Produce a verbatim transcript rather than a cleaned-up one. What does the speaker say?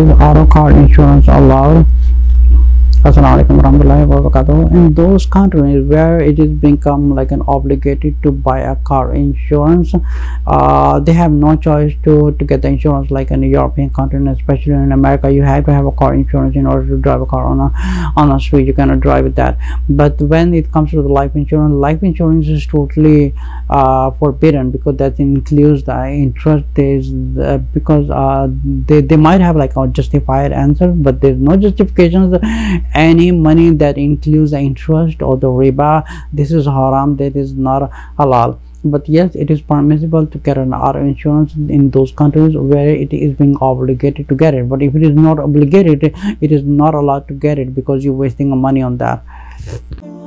Is auto car insurance allowed? Assalamualaikum warahmatullahi wabarakatuh. In those countries where it is become like an obligated to buy a car insurance, uh, they have no choice to to get the insurance. Like in the European continent, especially in America, you have to have a car insurance in order to drive a car on a on a street. You cannot drive with that. But when it comes to the life insurance, life insurance is totally uh, forbidden, because that includes the interest. Is uh, because uh, they they might have like a justified answer, but there's no justifications. Any money that includes the interest or the riba, this is haram, that is not halal. But yes, it is permissible to get an auto insurance in those countries where it is being obligated to get it. But if it is not obligated, it is not allowed to get it, because you're wasting money on that.